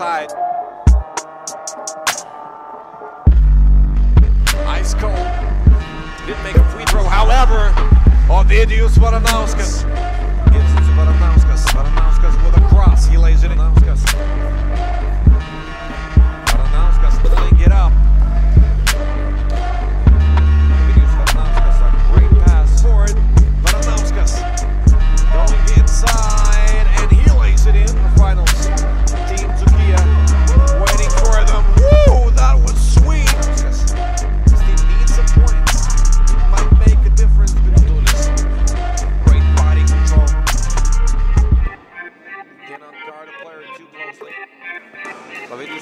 outside. Ice cold. Didn't make a free throw. However, Ovidijus Varanauskas. Gives it to Varanauskas. Varanauskas with a cross. He lays it in. Varanauskas playing it up. Ovidijus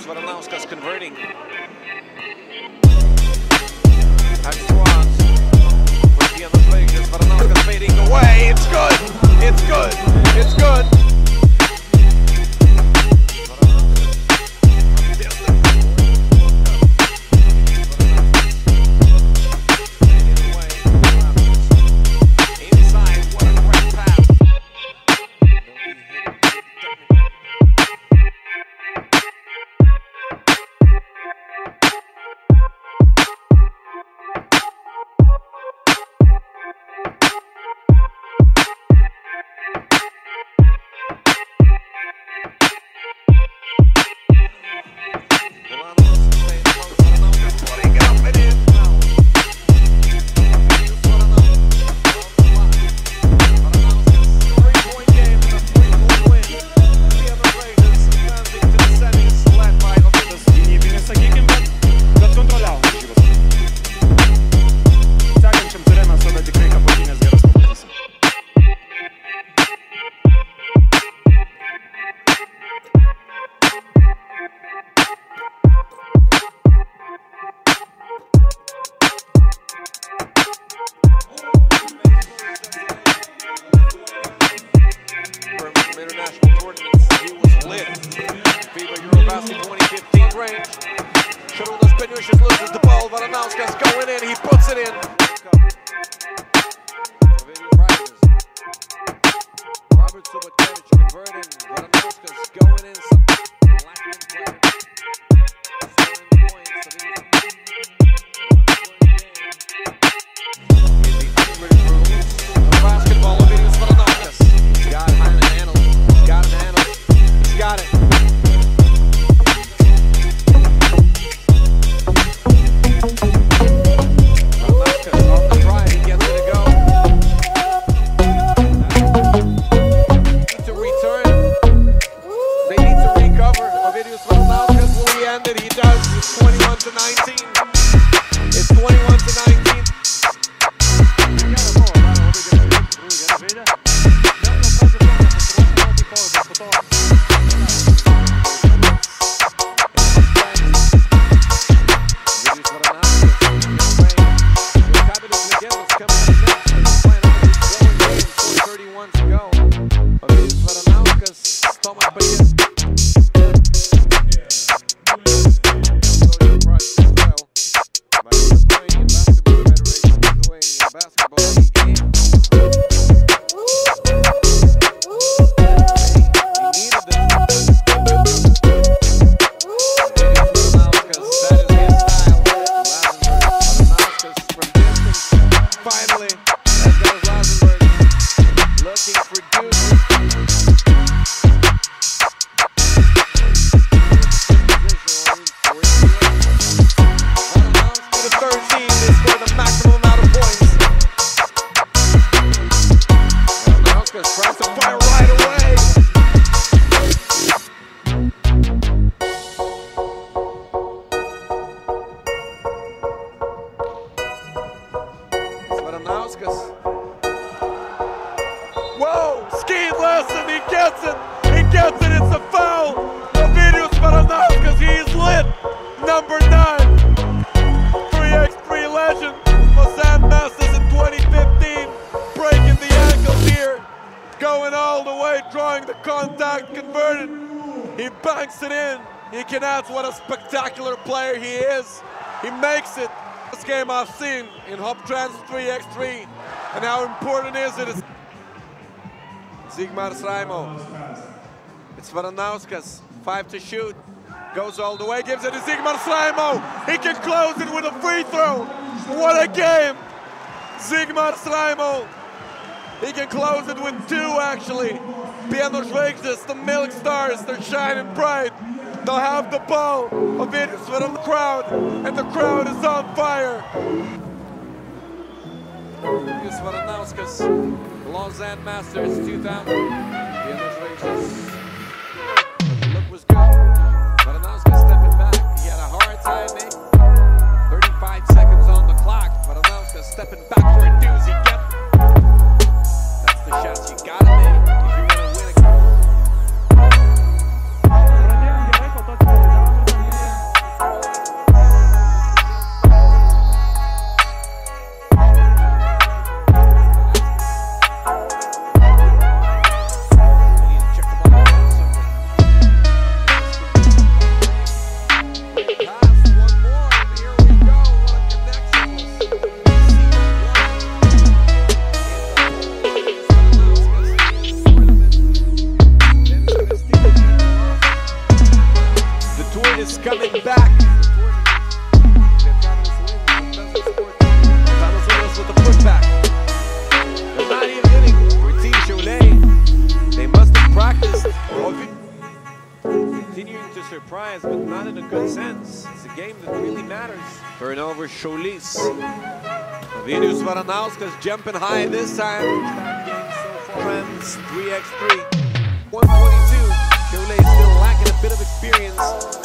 Varanauskas converting. Hoptrans with Pjanos Vexes. Varanauskas fading away. It's good. It's good. It's good. Just loses the ball, Varanauskas going in, he puts it in. Robert Subotkevich converting, Varanauskas going in, some Latvian player. 7 points, in the 100 of basketball, Ovidijus Varanauskas. He's got it on the handle, he's got it on the handle, he's got it. Whoa! Ski lesson! He gets it! He gets it! It's a foul! Ovidijus Varanauskas, he's lit! Number 9! 3x3 legend! Lausanne Masters in 2015! Breaking the ankles here! Going all the way, drawing the contact, converted! He banks it in! He can add what a spectacular player he is! He makes it! This game I've seen in Hoptrans 3x3, and how important is it? It's Zygmar Slaimo. It's Varanauskas. 5 to shoot. Goes all the way, gives it to Zygmar Slaimo. He can close it with a free throw. What a game. Zygmar Slaimo. He can close it with two, actually. Pjanos Vexes, the Milk Stars, they're shining bright. They'll have the ball. Ovidijus for the crowd, and the crowd is on fire. Ovidijus Varanauskas, Lausanne Masters 2000. Pjanos Vexes. The look was good. Varanauskas stepping back. He had a hard time making 35 seconds on the clock. Varanauskas stepping back for a doozy. That's the shots you gotta make. Coming back. Pjanos with the putback. They're not even hitting Bertin. They must have practiced. Continuing to surprise, but not in a good sense. It's a game that really matters. Turnover, Cholis. Ovidijus Varanauskas jumping high this time. Friends, 3x3. 122. Cholis still lacking a bit of experience.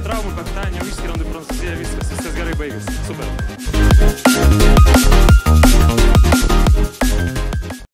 Traumų, bet ten jau išskiriam, tai Prancūzija viskas gerai baigėsi. Super.